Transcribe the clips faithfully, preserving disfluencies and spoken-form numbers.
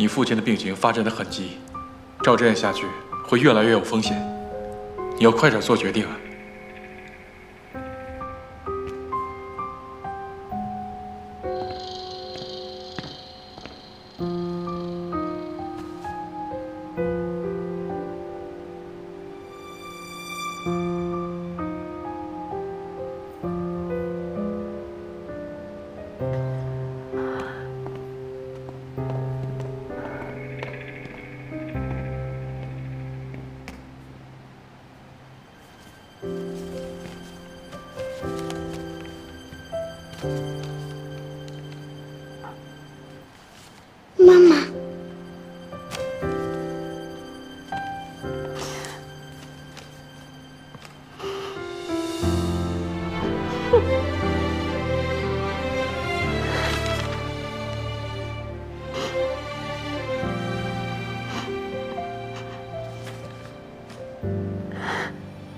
你父亲的病情发展得很急，照这样下去会越来越有风险，你要快点做决定啊！ 妈妈，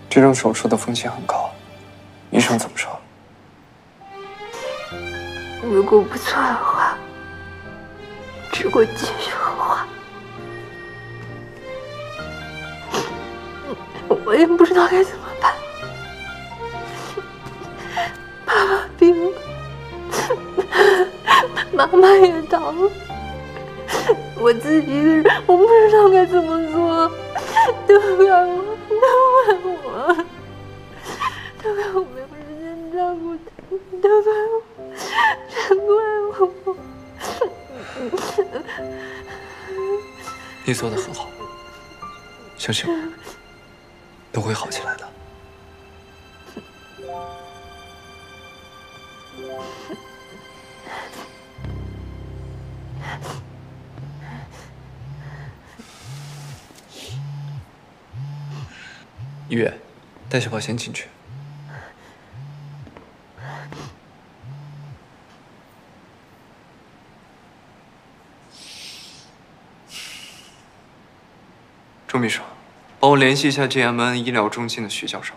这种手术的风险很高，医生怎么说？如果不错的话。 如果继续的话，我也不知道该怎么办。爸爸病了，妈妈也倒了，我自己一个人，我不知道该怎么做。都怪我，都怪我，都怪我没有时间照顾他，都怪我，全怪我。 你做的很好，相信我，都会好起来的。一月，带小宝先进去。 钟秘书，帮我联系一下 G M N 医疗中心的徐教授。